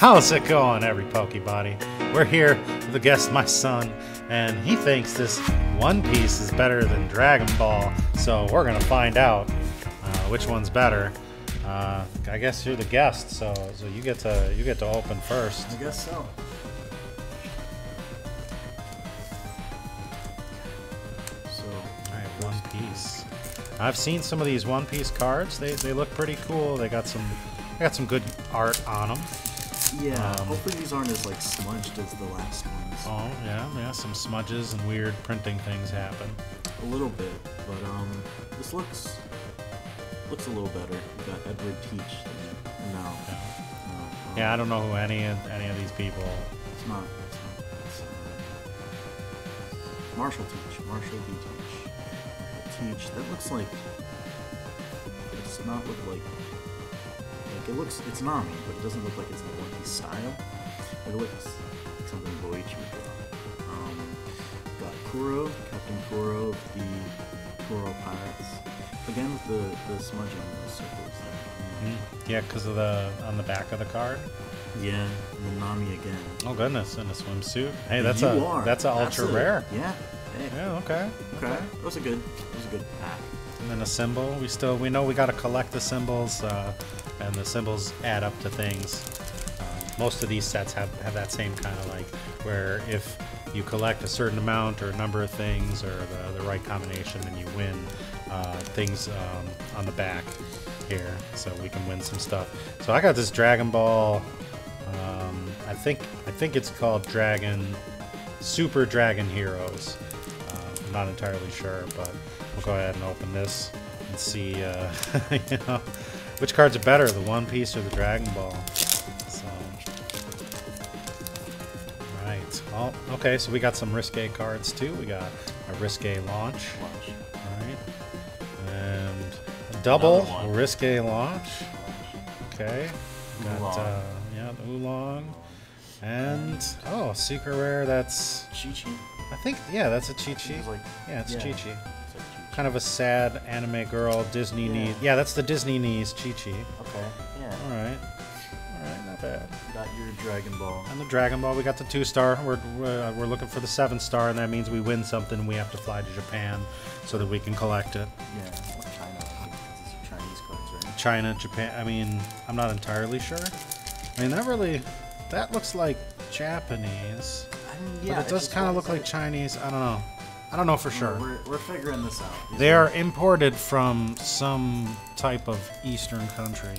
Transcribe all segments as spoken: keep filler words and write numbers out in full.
How's it going, every Pokebody? We're here with the guest, my son, and he thinks this One Piece is better than Dragon Ball, so we're gonna find out uh, which one's better. Uh, I guess you're the guest, so so you get to you get to open first. I guess so. So, all right, One Piece. I've seen some of these One Piece cards. They they look pretty cool. They got some they got some good art on them. Yeah, um, hopefully these aren't as like smudged as the last ones. Oh yeah, yeah, some smudges and weird printing things happen. A little bit, but um, this looks looks a little better. We got Edward Teach. No. Yeah. No, no. Yeah, I don't know who any any of these people. It's not. It's not. It's not. Marshall Teach. Marshall D. Teach. Teach. That looks like it's not with like. It looks, it's Nami, but it doesn't look like it's the One Piece style. It looks like something Boichi would draw. Um, got Kuro, Captain Kuro of the Kuro Pirates. Again, with the, the smudge on those circles there. Mm-hmm. Yeah, because of the, on the back of the card? Yeah, and then Nami again. Oh goodness, in a swimsuit. Hey, that's you a are. that's an ultra a, rare. Yeah. Hey. Yeah, okay. Okay. Okay. That was a good, that was a good pack. And then a symbol. We still, we know we gotta collect the symbols. Uh, And the symbols add up to things. Um, most of these sets have, have that same kind of like, where if you collect a certain amount or number of things or the, the right combination, then you win uh, things um, on the back here. So we can win some stuff. So I got this Dragon Ball, um, I think I think it's called Dragon, Super Dragon Heroes. Uh, I'm not entirely sure, but we'll go ahead and open this and see, uh, you know. Which cards are better, the One Piece or the Dragon Ball? So, right. Oh, okay. So we got some risque cards too. We got a risque launch. Launch. All right. And a double risque launch. Okay. Got uh, yeah, the Oolong. And oh, secret rare. That's Chi-Chi. I think yeah, that's a Chi-Chi. Like, yeah, it's yeah. Chi-Chi. Kind of a sad anime girl, Disney yeah. niece. Yeah, that's the Disney niece, Chi-Chi. Okay, yeah. All right. All right, not bad. Got your Dragon Ball. And the Dragon Ball, we got the two star. We're, we're, we're looking for the seven star, and that means we win something. We have to fly to Japan so that we can collect it. Yeah, well, China. These are Chinese cards, right? China, Japan. I mean, I'm not entirely sure. I mean, that really, that looks like Japanese. I mean, yeah. But it does kind of look like Chinese. I don't know. I don't know for sure. We're, we're figuring this out. These they are, are imported from some type of Eastern country.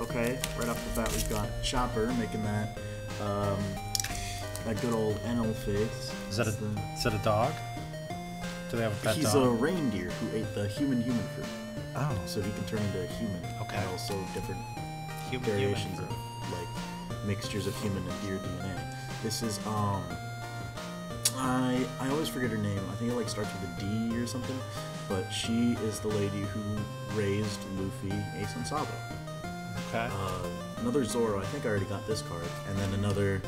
Okay, right off the bat we've got Chopper making that um, that good old Enel face. Is that, a, the, is that a dog? Do they have a pet he's dog? He's a reindeer who ate the human-human fruit. Oh. So he can turn into a human. Okay. And also different human, variations human of, like, mixtures of human and deer D N A. This is um, I I always forget her name. I think it like starts with a D or something. But she is the lady who raised Luffy, Ace, and Sabo. Okay. Uh, another Zoro. I think I already got this card. And then another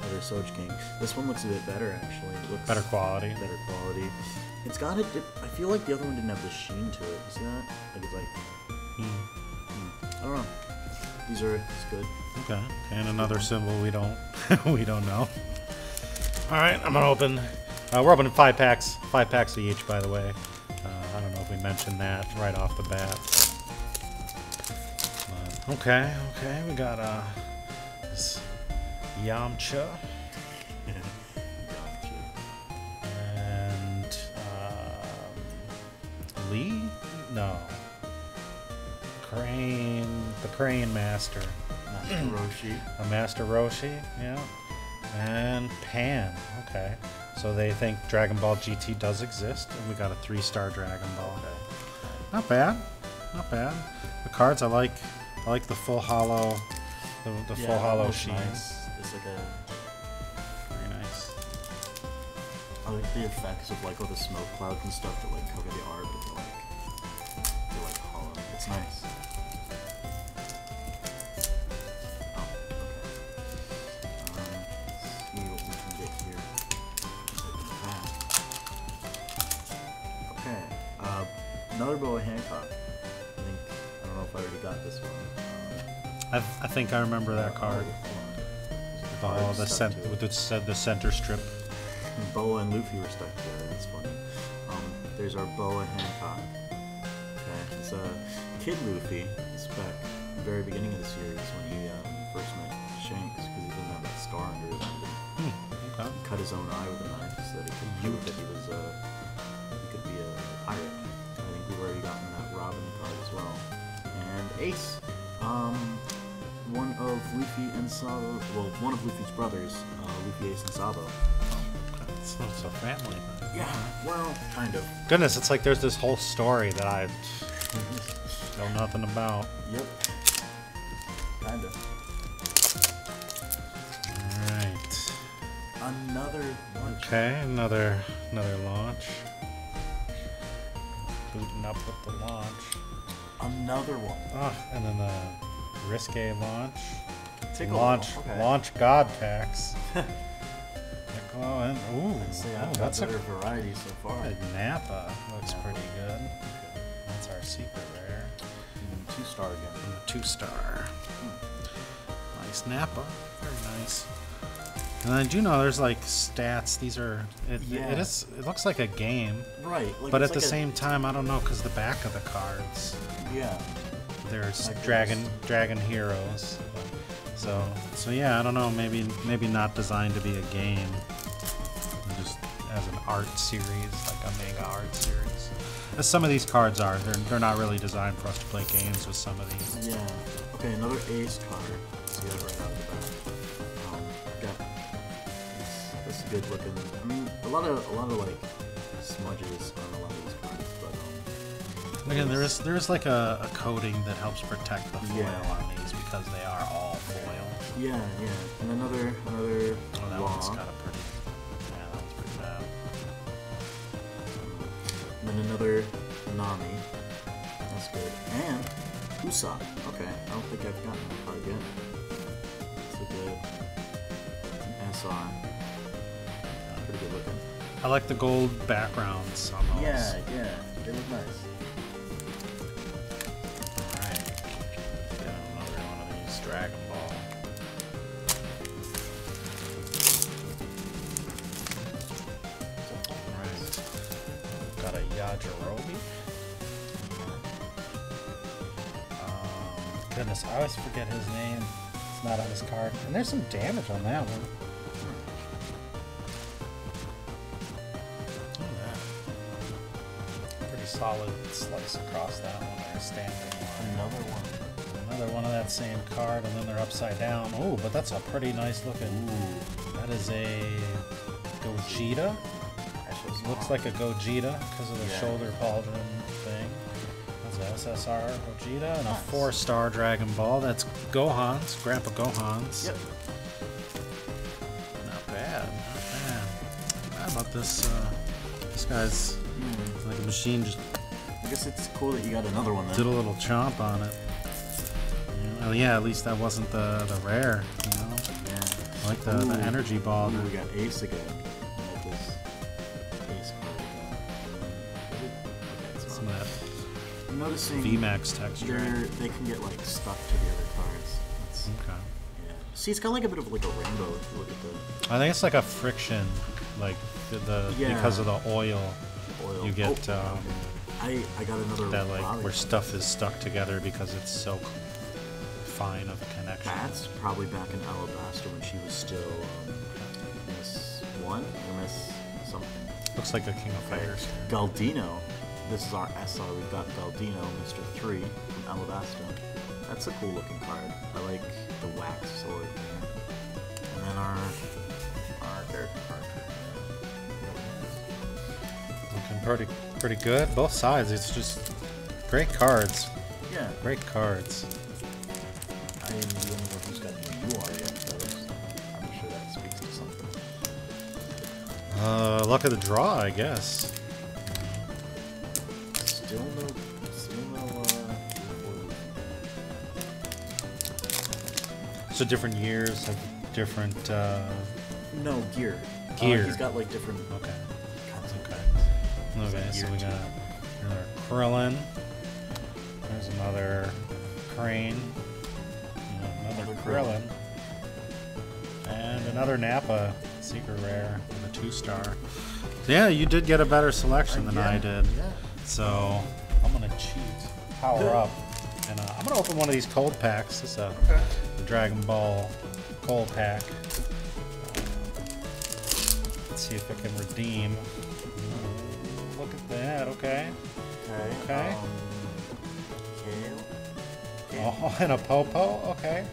another Soj King. This one looks a bit better actually. It looks better quality. Better quality. It's got it. It I feel like the other one didn't have the sheen to it. You see that? Like it's like. Hmm. Hmm. I don't know. These are it's good. Okay, and another symbol we don't we don't know. All right, I'm gonna open. Uh, we're opening five packs, five packs of each, by the way. Uh, I don't know if we mentioned that right off the bat. But, okay, okay, we got uh, this Yamcha and um, Lee. No. Crane, the Crane Master. Master Roshi. A Master Roshi, yeah. And Pan, okay. So they think Dragon Ball G T does exist, and we got a three-star Dragon Ball. Okay. Not bad, not bad. The cards I like, I like the full hollow, the, the yeah, full hollow sheen. Nice. It's like a very nice. I like the effects of like all the smoke clouds and stuff that like cover the art, but they're like they're like hollow. It's nice. another Boa Hancock. I think, I don't know if I already got this one. Um, I, I think I remember that card. Oh, the cent with the, the center strip. And Boa and Luffy were stuck together. That's funny. Um, there's our Boa Hancock. Okay, it's uh, Kid Luffy. It's back at the very beginning of the series when he um, first met Shanks because he didn't have that scar under his eye. Hmm, okay. He cut his own eye with a knife so that he could prove that he was uh, he could be a pirate. I think we've already gotten that Robin card as well. And Ace. Um, One of Luffy and Sabo, well, one of Luffy's brothers, uh, Luffy, Ace, and Sabo. It's, it's a family. Yeah, well, kind of. Goodness, it's like there's this whole story that I know nothing about. Yep. Kind of. All right. Another launch. Okay, another another launch. Booting up with the launch. Another one. Ah, and then the. Risque launch. Tickle. Launch, okay. Launch God packs. Tickle and ooh, see, oh, got that's a variety so far. Nappa looks Nappa. pretty good. That's our secret rare. Mm, two star again. Mm, two star. Hmm. Nice Nappa. Very nice. And I do know there's like stats. These are it. Yeah. It is. It looks like a game. Right. Like, but at like the same time, I don't know because the back of the cards. Yeah. There's like dragon, dragon heroes. So, so yeah, I don't know. Maybe, maybe not designed to be a game, just as an art series, like a mega art series. As some of these cards are, they're they're not really designed for us to play games with some of these. Yeah. Okay, another Ace card. See that right out the back. Um, yeah, that's a good looking. I mean, a lot of a lot of like smudges on a lot of these cards. Again, there is there is like a, a coating that helps protect the foil yeah. on these because they are all foil. Yeah, yeah. And another another. Oh, that law. one's got a pretty. Yeah, that one's pretty bad. And then another Nami. That's good. And Usopp. Okay, I don't think I've gotten that card yet. It's a good. It's an S R. Pretty good looking. I like the gold backgrounds on those. Yeah, yeah. They look nice. Dragon Ball. Right. Got a Yajirobe. Um, goodness, I always forget his name. It's not on this card. And there's some damage on that one. Look at that. Pretty solid slice across that one there, standing. Another one. Another one of that same card, and then they're upside down. Oh, but that's a pretty nice looking. Ooh. That is a Gogeta. Looks like a Gogeta because of the yeah. shoulder pauldron thing. That's an S S R Gogeta and nice. a four-star Dragon Ball. That's Gohan's, Grandpa Gohan's. Yep. Not bad. Not bad. How about this? Uh, this guy's mm. like a machine. Just. I guess it's cool that you got another one. Then. Did a little chomp on it. Oh yeah, at least that wasn't the, the rare, you know? Yeah. I like the, the energy ball. Ooh, we got Ace again. Like this Ace card. Some of that I'm noticing V MAX texture. They can get like stuck to the other cards. That's, okay. Yeah. See, it's got like a bit of like a rainbow if you look at the... I think it's like a friction, like the, the yeah. because of the oil, the oil. you get... Oh, um, I, I got another that like where stuff is stuck together because it's so... fine of a connection. That's probably back in Alabasta when she was still um, M S one, M S something. Looks like a King of Fighters. Galdino. This is our S R. We've got Galdino, Mister Three from Alabasta. That's a cool looking card. I like the wax sword. And then our our character card. Looking pretty pretty good. Both sides. It's just great cards. Yeah. Great cards. I am the only one who's got you are yet, so I'm sure that speaks to something. Uh, luck of the draw, I guess. Still no, still no, uh... So different years have different, uh... No, gear. Gear. Uh, he's got, like, different... Okay. Kinds of okay, okay so we got... Another Krillin. There's another Crane. Another Krillin. And another Nappa Secret Rare and a two star. Yeah, you did get a better selection than I did. Yeah. So I'm going to choose Power Up. And uh, I'm going to open one of these cold packs. This is a, okay. a Dragon Ball cold pack. Let's see if I can redeem. Look at that. Okay. Okay. okay. Um, oh, and a Popo. Okay.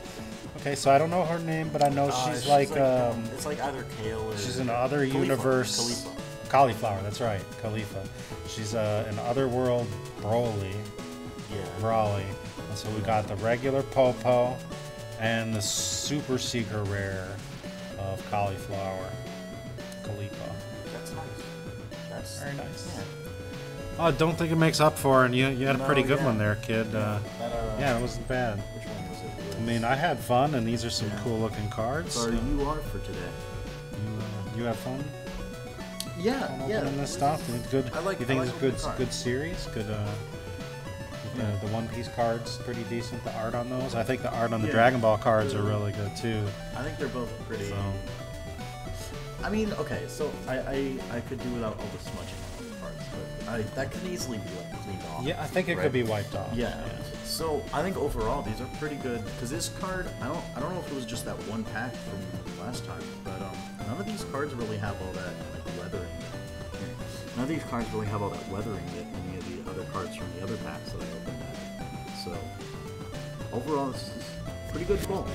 Okay, so I don't know her name, but I know uh, she's, she's like, like um, it's like either Kale or she's in other Kalifa. universe. Kalifa. Cauliflower. That's right, Kalifa. She's uh, an otherworld Broly. Yeah. Broly. And so we got the regular Popo and the super secret rare of Cauliflower. Kalifa. That's nice. That's very nice. Yeah. Oh, I don't think it makes up for, and you you had no, a pretty good yeah. one there, kid. Yeah, uh, that, uh, yeah, it wasn't bad. Which one was it? I mean, I had fun, and these are some yeah. cool looking cards. So you are for today. You, uh, you had fun. Yeah, fun yeah. This stuff. Good. I like. You think like it's good? Card. Good series. Good. Uh, yeah. the, the One Piece cards pretty decent. The art on those. I think the art on the yeah. Dragon Ball cards yeah. are really good too. I think they're both pretty. So. I mean, okay, so I, I I could do without all the smudging parts, but I, that could easily be like cleaned off. Yeah, I think it right? could be wiped off. Yeah. yeah. So I think overall these are pretty good because this card I don't I don't know if it was just that one pack from last time, but um, none of these cards really have all that like weathering. None of these cards really have all that weathering that any of the other cards from the other packs that I opened at. So overall, this is pretty good bulk.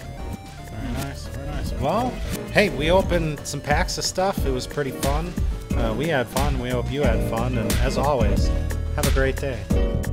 Very nice, very nice. Well, hey, we opened some packs of stuff. It was pretty fun. Uh, we had fun. We hope you had fun. And as always, have a great day.